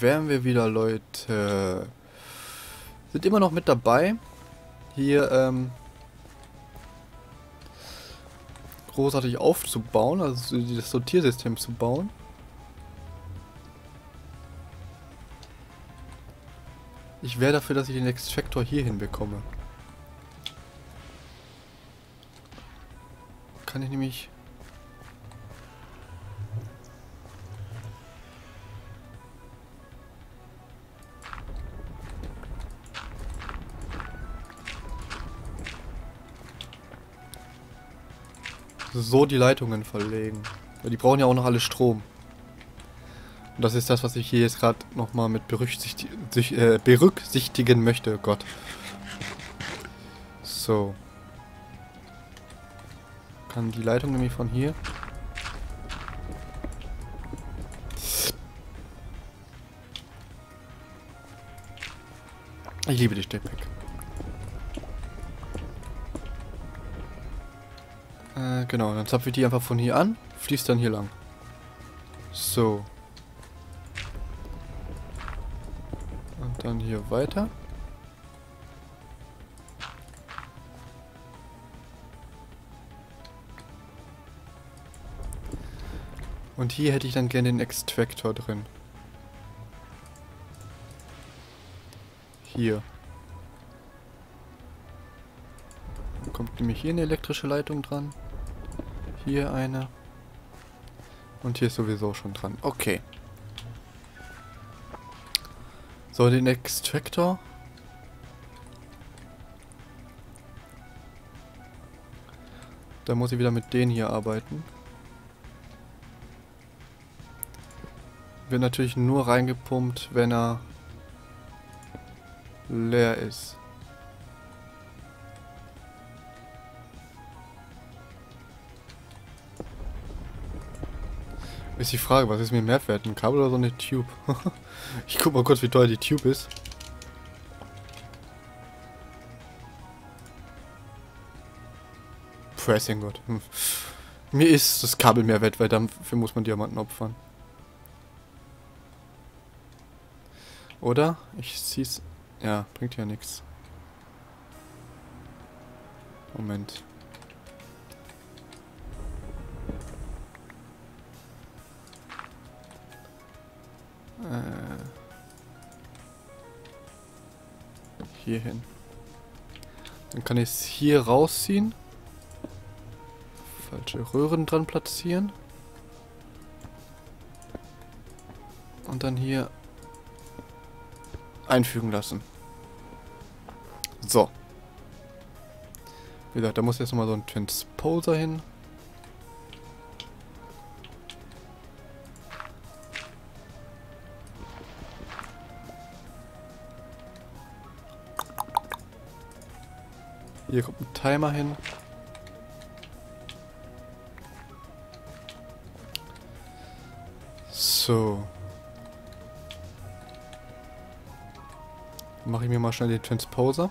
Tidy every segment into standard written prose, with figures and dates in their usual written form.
wären wir wieder, Leute. Sind immer noch mit dabei. Hier, großartig aufzubauen, also das Sortiersystem zu bauen. Ich wäre dafür, dass ich den Extraktor hier hinbekomme. Kann ich nämlich... so die Leitungen verlegen. Die brauchen ja auch noch alle Strom. Und das ist das, was ich hier jetzt gerade nochmal mit berücksichtigen möchte. Gott. So. Kann die Leitung nämlich von hier. Ich liebe die Steckpack. Genau, dann zapfe ich die einfach von hier an, fließt dann hier lang. So. Und dann hier weiter. Und hier hätte ich dann gerne den Extraktor drin. Hier. Dann kommt nämlich hier eine elektrische Leitung dran. Hier eine. Und hier ist sowieso schon dran. Okay. So, den Extraktor. Da muss ich wieder mit denen hier arbeiten. Wird natürlich nur reingepumpt, wenn er leer ist. Ist die Frage, was ist mir mehr wert, ein Kabel oder so eine Tube? Ich guck mal kurz, wie teuer die Tube ist. Pressing God. Mir ist das Kabel mehr wert, weil dafür muss man Diamanten opfern. Oder? Ich zieh's... Ja, bringt ja nichts. Moment. Hier hin. Dann kann ich es hier rausziehen. Falsche Röhren dran platzieren. Und dann hier einfügen lassen. So. Wie gesagt, da muss jetzt nochmal so ein Transposer hin. Hier kommt ein Timer hin. So. Mache ich mir mal schnell den Transposer.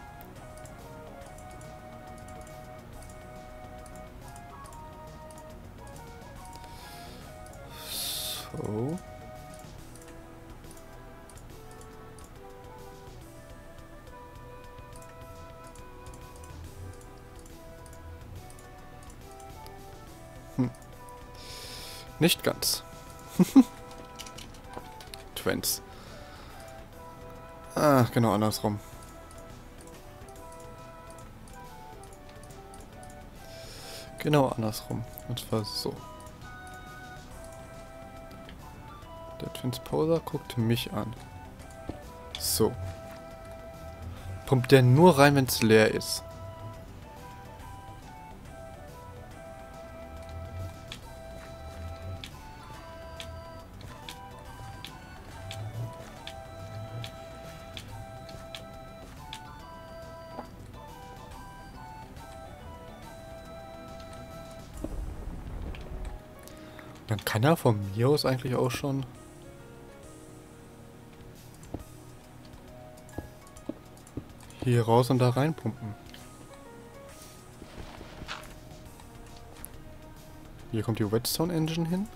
So. Nicht ganz. Trends. Ach, genau andersrum. Genau andersrum. Und zwar so. Der Transposer guckt mich an. So. Pumpt der nur rein, wenn es leer ist. Dann kann er von mir aus eigentlich auch schon... hier raus und da reinpumpen. Hier kommt die Whetstone Engine hin.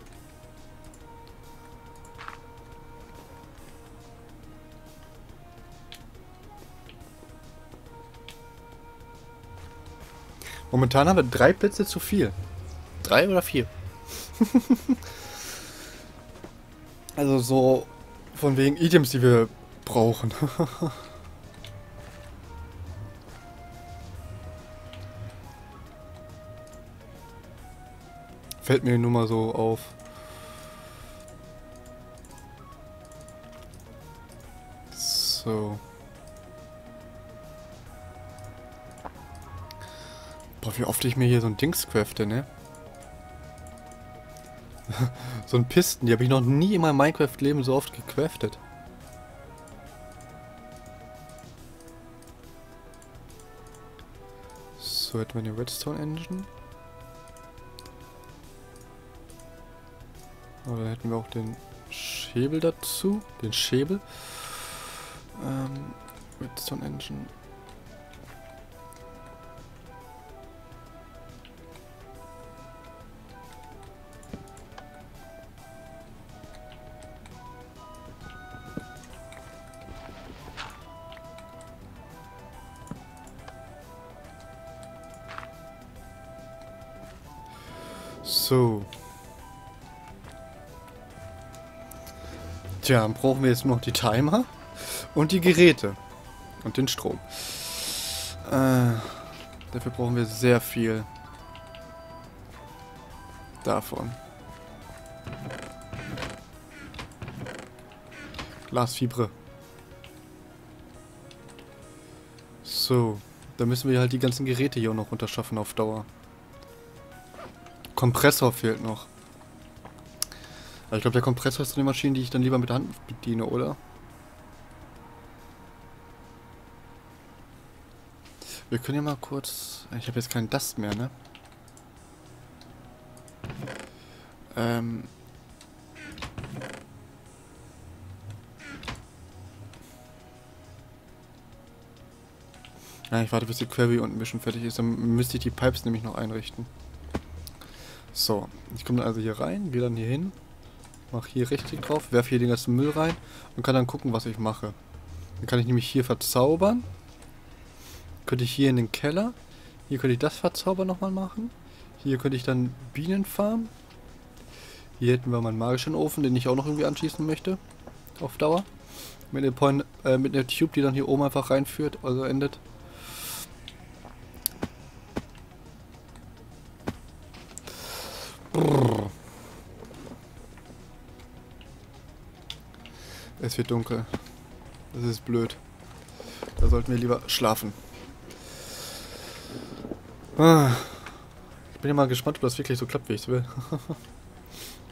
Momentan haben wir 3 Blitze zu viel. 3 oder 4? Also so von wegen Items, die wir brauchen. Fällt mir nur mal so auf. So. Boah, wie oft ich mir hier so ein Dings crafte, ne? So ein Pisten, die habe ich noch nie in meinem Minecraft-Leben so oft gecraftet. So, hätten wir eine Redstone Engine. Oder hätten wir auch den Schäbel dazu. Den Schäbel. Whetstone Engine. So. Tja, dann brauchen wir jetzt noch die Timer. Und die Geräte. Und den Strom. Dafür brauchen wir sehr viel. Davon. Glasfibre. So. Da müssen wir halt die ganzen Geräte hier auch noch runterschaffen auf Dauer. Compressor fehlt noch. Also ich glaube, der Compressor ist so eine Maschine, die ich dann lieber mit der Hand bediene, oder? Wir können ja mal kurz... Ich habe jetzt keinen Dust mehr, ne? Ja, ich warte, bis die Query unten ein bisschen fertig ist. Dann müsste ich die Pipes nämlich noch einrichten. So, ich komme dann also hier rein, gehe dann hier hin, mache hier richtig drauf, werfe hier den ganzen Müll rein und kann dann gucken, was ich mache. Dann kann ich nämlich hier verzaubern. Könnte ich hier in den Keller, hier könnte ich das Verzauber nochmal machen, hier könnte ich dann Bienen farmen, hier hätten wir meinen magischen Ofen, den ich auch noch irgendwie anschließen möchte, auf Dauer, mit einer Tube, die dann hier oben einfach reinführt, also endet. Brrr. Es wird dunkel, das ist blöd, da sollten wir lieber schlafen. Ich bin ja mal gespannt, ob das wirklich so klappt, wie ich es will.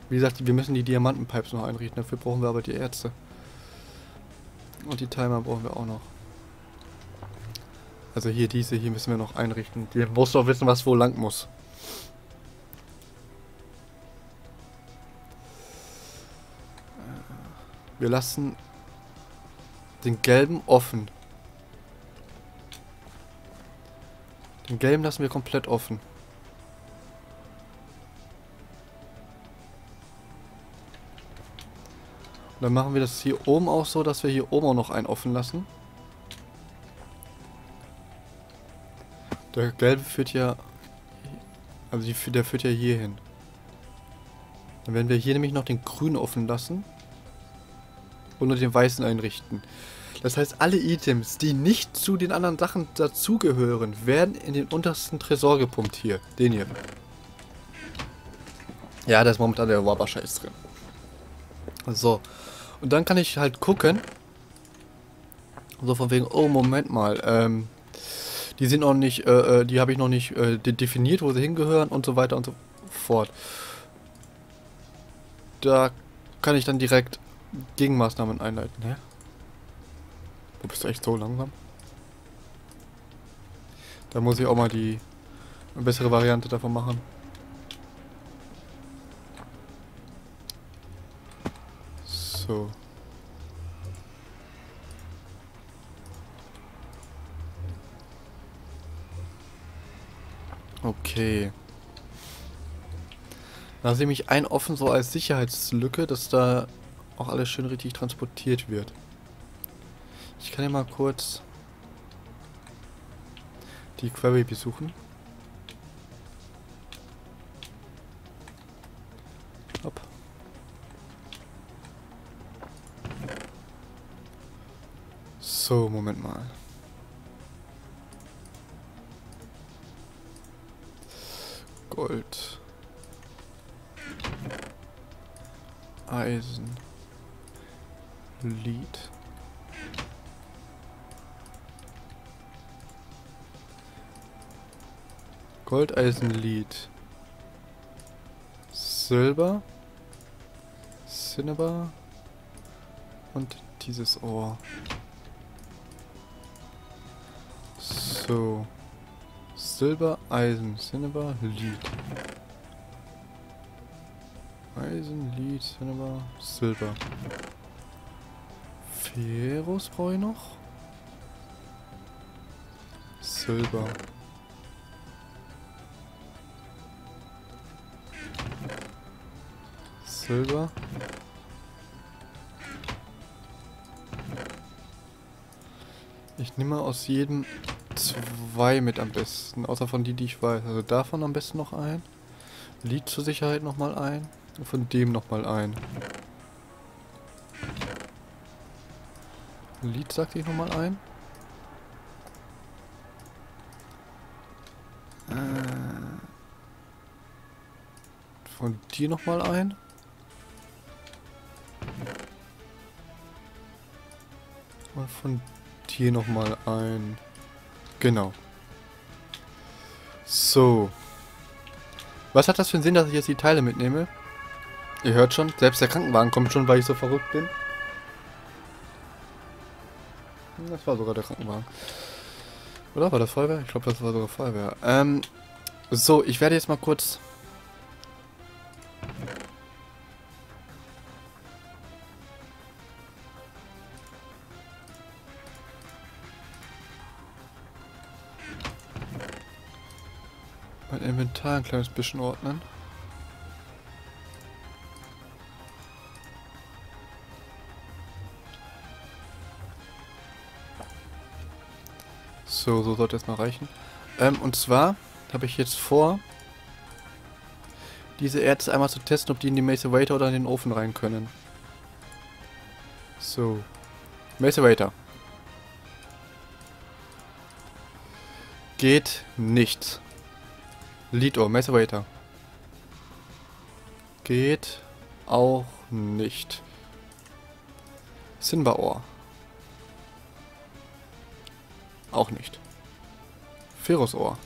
Wie gesagt, wir müssen die Diamantenpipes noch einrichten. Dafür brauchen wir aber die Ärzte. Und die Timer brauchen wir auch noch. Also hier diese, hier müssen wir noch einrichten. Die musst doch wissen, was wo lang muss. Wir lassen den gelben offen. Den gelben lassen wir komplett offen. Und dann machen wir das hier oben auch so, dass wir hier oben auch noch einen offen lassen. Der gelbe führt ja... Also der führt ja hier hin. Dann werden wir hier nämlich noch den grünen offen lassen. Und nur den weißen einrichten. Das heißt, alle Items, die nicht zu den anderen Sachen dazugehören, werden in den untersten Tresor gepumpt. Hier, den hier. Ja, da ist momentan der Wabba-Scheiß drin. So. Und dann kann ich halt gucken. So von wegen, oh, Moment mal. Die sind noch nicht, die habe ich noch nicht definiert, wo sie hingehören und so weiter und so fort. Da kann ich dann direkt Gegenmaßnahmen einleiten, ne? Du bist echt so langsam. Da muss ich auch mal die bessere Variante davon machen. So. Okay. Da sehe ich ein offen so als Sicherheitslücke, dass da auch alles schön richtig transportiert wird. Ich kann ja mal kurz die Query besuchen. Achso, Moment mal. Gold. Eisen. Lead. Gold, Eisen, Lead. Silber. Cinnabar. Und dieses Ohr. So. Silber, Eisen, Cinnabar, Lead. Eisen, Lead, Cinnabar, Silber. Ferros brauche ich noch. Silber. Silber. Ich nehme aus jedem zwei mit am besten, außer von die ich weiß. Also davon am besten noch ein. Lied zur Sicherheit nochmal ein. Und von dem nochmal ein. Lied sagte ich nochmal ein. Von dir nochmal ein. Und von hier nochmal ein. Genau. So. Was hat das für einen Sinn, dass ich jetzt die Teile mitnehme? Ihr hört schon, selbst der Krankenwagen kommt schon, weil ich so verrückt bin. Das war sogar der Krankenwagen. Oder war das Feuerwehr? Ich glaube, das war sogar Feuerwehr. So, ich werde jetzt mal kurz... mein Inventar ein kleines bisschen ordnen. So, so sollte es mal reichen. Und zwar habe ich jetzt vor, diese Erze einmal zu testen, ob die in die Macerator oder in den Ofen rein können. So. Macerator. Geht nicht. Leadohr, Macerator. Geht auch nicht. Cinnabarohr. Auch nicht. Ferrosohr.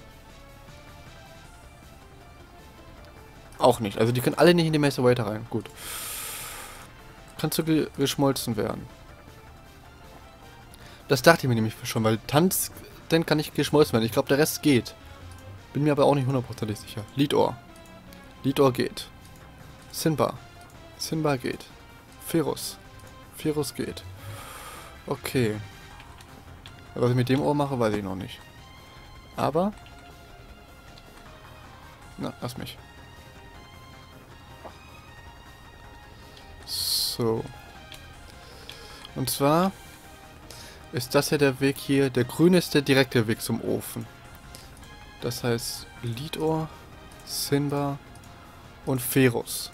Auch nicht. Also die können alle nicht in die Macerator rein. Gut. Kannst du geschmolzen werden. Das dachte ich mir nämlich schon, weil Tanz, dann kann ich geschmolzen werden. Ich glaube, der Rest geht. Bin mir aber auch nicht hundertprozentig sicher. Leadohr. Leadohr geht. Cinnabar. Cinnabar geht. Ferrus. Ferrus geht. Okay. Was ich mit dem Ohr mache, weiß ich noch nicht. Aber... na, lass mich. So. Und zwar... ist das ja der Weg hier. Der grüne ist der direkte Weg zum Ofen. Das heißt Leadohr, Cinnabar und Ferrus.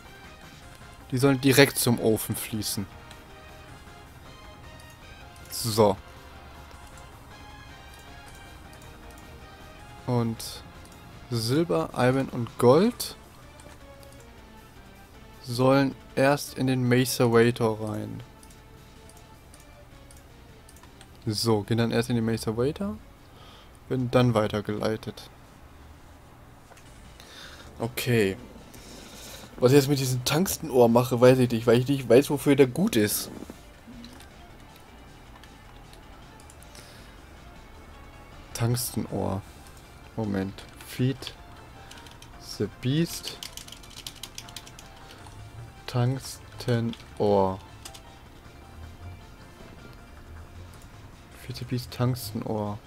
Die sollen direkt zum Ofen fließen. So. Und Silber, Eisen und Gold sollen erst in den Macerator rein. So, gehen dann erst in den Macerator. Werden dann weitergeleitet. Okay. Was ich jetzt mit diesem Tungstenohr mache, weiß ich nicht, weil ich nicht weiß, wofür der gut ist. Tungstenohr. Moment. Feed the Beast. Tungstenohr. Feed the Beast, Tungstenohr.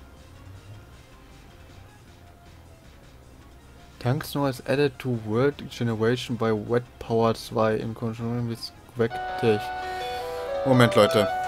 Tungstenohr is added to world generation by Wet Power 2 in conjunction with Wet Tech. Moment, Leute.